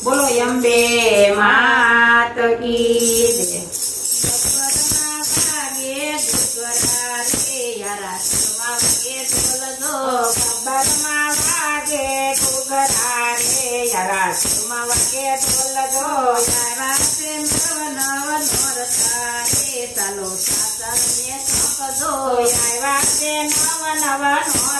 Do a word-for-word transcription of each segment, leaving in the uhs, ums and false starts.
बोलो यम्बे मात की जय। गब्बर ना भागे धुधरा रे आरासुर मा भागे ढोल जो। गब्बर ना भागे धुधरा रे आरासुर मा भागे ढोल जो। आरासुर नव नव नोरता रे चालो सासर ने सोंप जो। आरासुर नव नव नोरता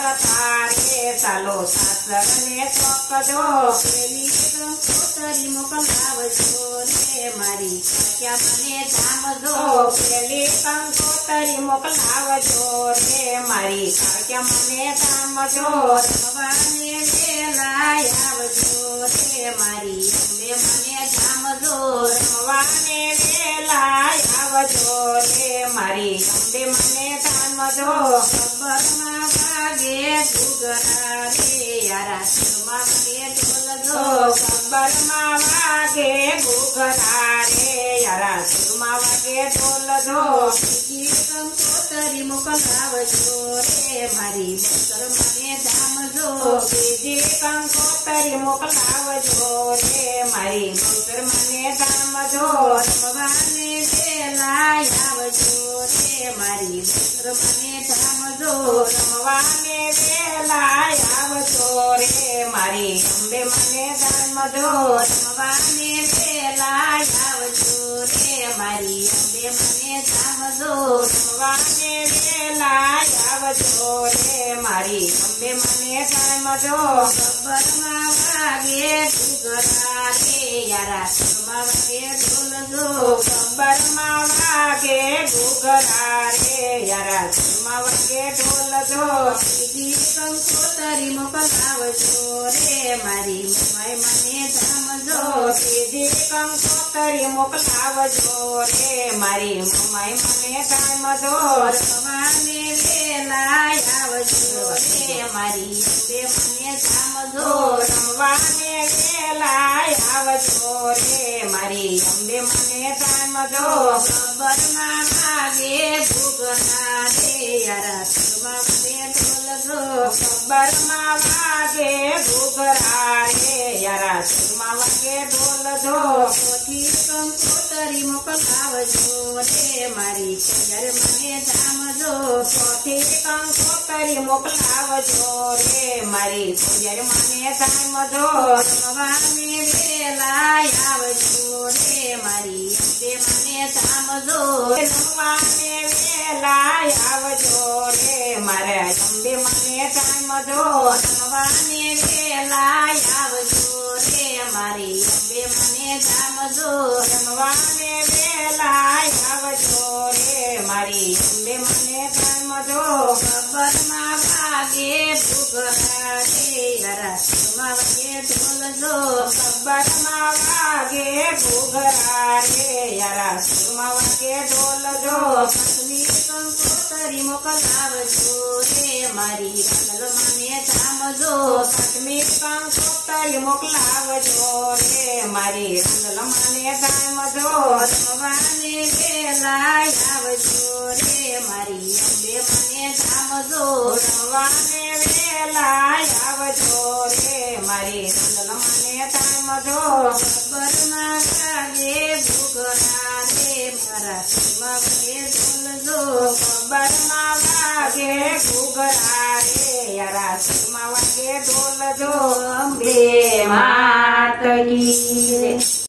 रे चालो सासर ने सोंप जो। पेली कोतरी मोकलावजो रे मारी क्या बने जामजो। पेली कोतरी मोकलावजो रे मारी क्या बने जामजो। भवाने लाय आवजो रे मारी हमें बने जामजो। भवाने लाय आवजो रे मारी हमें बने जामजो। गब्बर ना भागे धुधरा रे आरासुर मा भागे ढोल जो। गब्बर ना भागे धुधरा रे आरासुर मा भागे ढोल जो। कीर्तन कोतरी मोकलावजो रे मारी बस्तर मने धाम जो। कीर्तन कोतरी मोकलावजो रे मारी बस्तर मने धाम जो। भवाने लाय आवजो रे मारी बस्तर मने धाम जो। रमवाने लाय आवजो रे मारी अंबे मने धाम जो। रमवाने लाय आवजो रे मारी अंबे मने धाम जो। रमवाने लाय आवजो रे मारी अंबे मने धाम जो। गब्बर ना भागे धुधरा रे आरासुर मा भागे ढोल जो। गब्बर ना भागे धुधरा रे आरासुर मा भागे ढोल जो। कीर्तन कोतरी मोकलावजो रे मारी मुंबई मने धाम जो। कीर्तन कोतरी मोकलावजो रे मारी मुंबई मने धाम जो। भवाने लाय आवजो रे मारी अंबे मने धाम जो। भवाने लाय आवजो रे मारी अंबे मने धाम जो। गब्बर ना भागे धुधरा रे आरासुर मा भागे ढोल जो। गब्बर ना भागे धुधरा रे आरासुर मा भागे ढोल जो। कीर्तन कोतरी मोकलावजो रे मारी कजर मने धाम जो। कीर्तन कोतरी मोकलावजो रे मारी कजर मने धाम जो। भवाने लाय आवजो रे मारी अंबे मने धाम जो। भवाने लाय आवजो रे मारे अंबे मने धाम जो। भवाने लाय आवजो रे मारी अंबे मने धाम जो। भवाने लाय आवजो रे मारी अंबे मने धाम जो। गब्बर ना भागे धुधरा रे आरासुर मा भागे ढोल जो। गब्बर ना भागे धुधरा रे आरासुर मा भागे ढोल जो। कीर्तन कोतरी मोकलावजो रे मारी ढोल मने धाम जो। कीर्तन कोतरी मोकलावजो रे मारी ढोल मने धाम जो। भवाने लाय आवजो रे मारी अंबे मने धाम जो। भवाने लाय आवजो रे मारी ढोल मने धाम जो। गब्बर ना भागे धुधरा रे आरासुर मा भागे ढोल जो। गब्बर ना भागे धुधरा रे आरासुर मा भागे ढोल जो। अंबे मात की।